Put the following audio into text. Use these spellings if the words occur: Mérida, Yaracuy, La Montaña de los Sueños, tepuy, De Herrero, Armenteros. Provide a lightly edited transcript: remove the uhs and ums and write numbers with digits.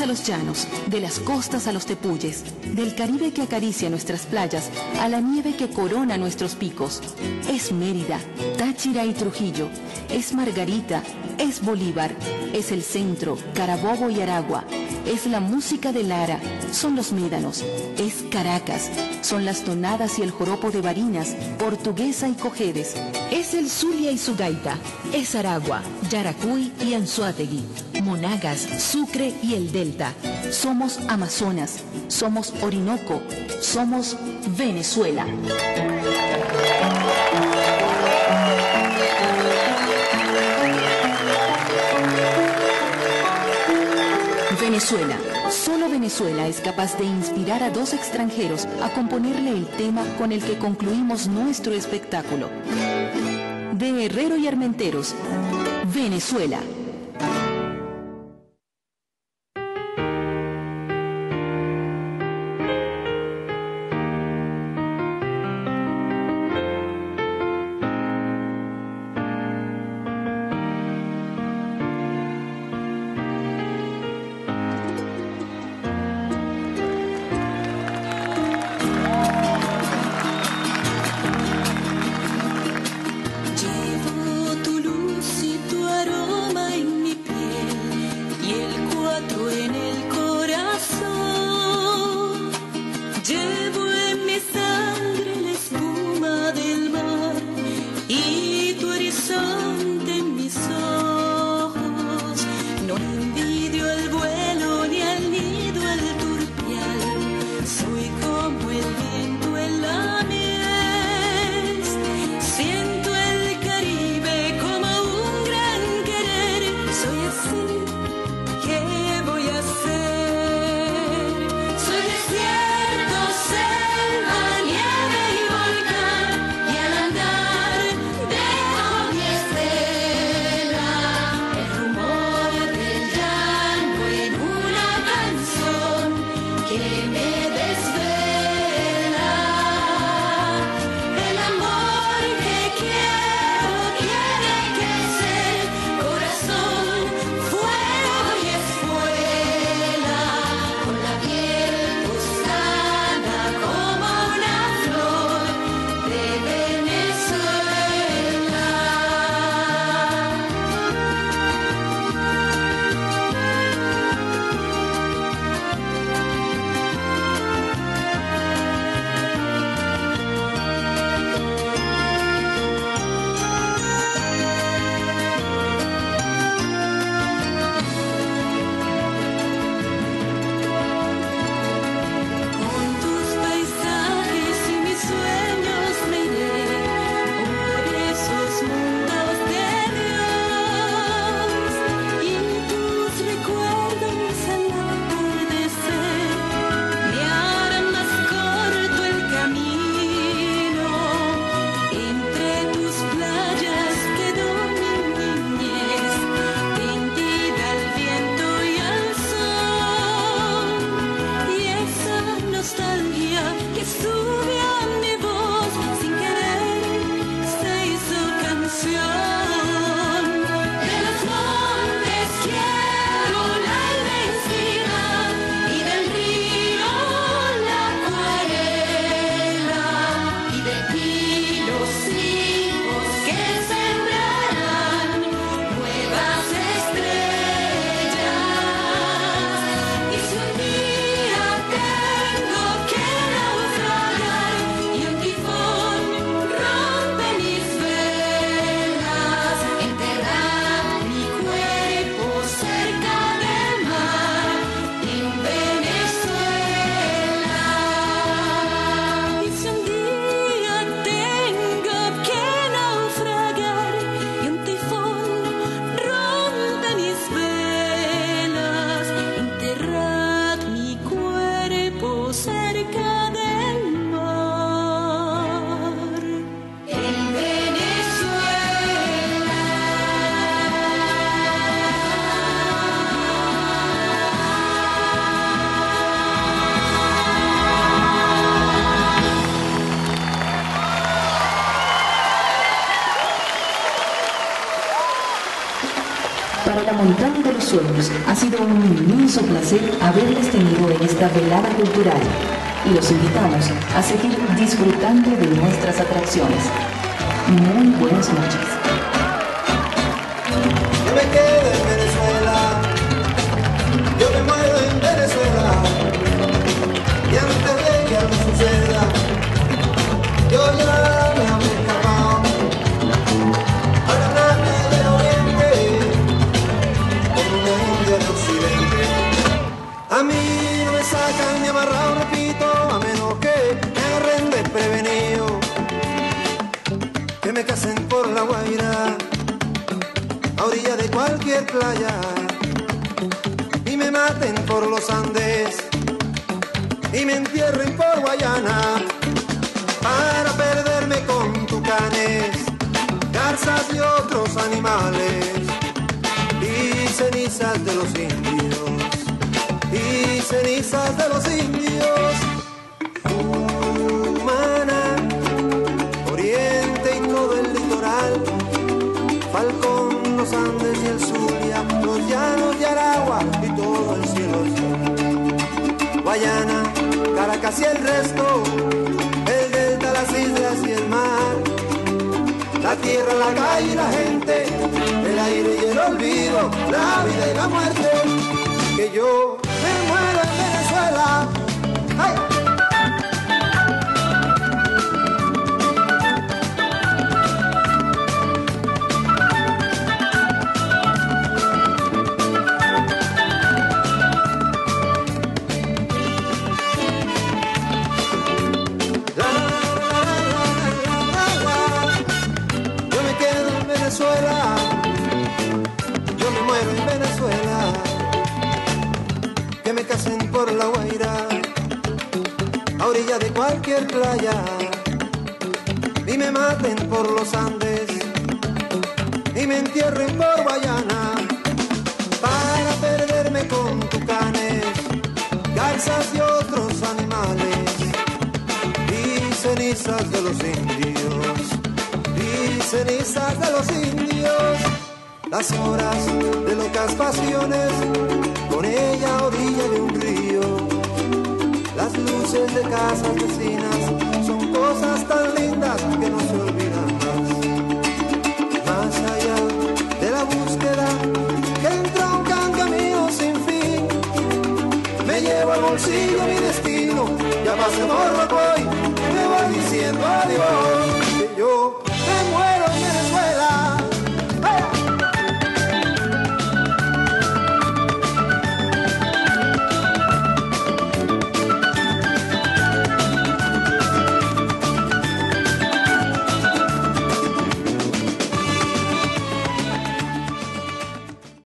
montañas a los llanos, de las costas a los tepuyes, del Caribe que acaricia nuestras playas, a la nieve que corona nuestros picos. Es Mérida, Táchira y Trujillo, es Margarita, es Bolívar, es el centro, Carabobo y Aragua, es la música de Lara, son los médanos, es Caracas, son las tonadas y el joropo de Barinas, Portuguesa y Cojedes, es el Zulia y su gaita, es Aragua, Yaracuy y Anzoátegui, Monagas, Sucre y el Delta, somos Amazonas, somos Orinoco, somos Venezuela. Venezuela. Solo Venezuela es capaz de inspirar a dos extranjeros a componerle el tema con el que concluimos nuestro espectáculo. De Herrero y Armenteros, Venezuela. La Montaña de los Sueños. los Sueños, ha sido un inmenso placer haberles tenido en esta velada cultural y los invitamos a seguir disfrutando de nuestras atracciones. Muy buenas noches. Playa y me maten por los Andes y me entierren por Guayana para perderme con tucanes, garzas y otros animales y cenizas de los indios y cenizas de los indios. Cumaná, Oriente y todo el litoral, Falcón, los Andes y el sur, los llanos de Aragua y todo el cielo azul. Guayana, Caracas y el resto, el delta, las islas y el mar. La tierra, la calle y la gente, el aire y el olvido, la vida y la muerte. Que yo me muero en Venezuela. ¡Ay! Por la Guaira, a orilla de cualquier playa, y me maten por los Andes, y me entierren por Guayana, para perderme con tucanes, garzas y otros animales, y cenizas de los indios, y cenizas de los indios. Las horas de locas pasiones, con ella a orilla de un río, las luces de casas vecinas son cosas tan lindas que no se olvidan más. Más allá de la búsqueda que entroncan caminos sin fin, me llevo al bolsillo mi destino, ya pasé por Yaracuy, me voy diciendo adiós. Que yo